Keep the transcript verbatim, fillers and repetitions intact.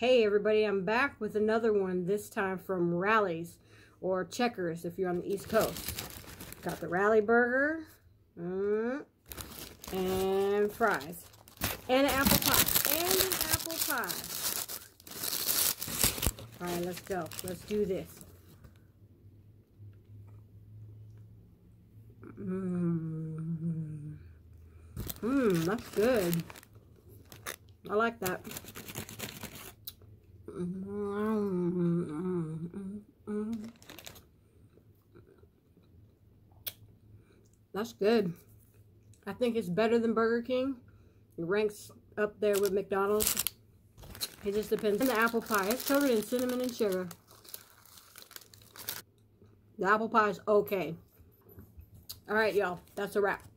Hey everybody, I'm back with another one, this time from Rally's, or Checkers if you're on the East Coast. Got the Rally Burger, mm, and fries, and an apple pie, and an apple pie. Alright, let's go. Let's do this. Mmm, mm, that's good. I like that. That's good. I think it's better than Burger King. It ranks up there with McDonald's. It just depends. And the apple pie, it's covered in cinnamon and sugar. The apple pie is okay. All right, y'all, that's a wrap.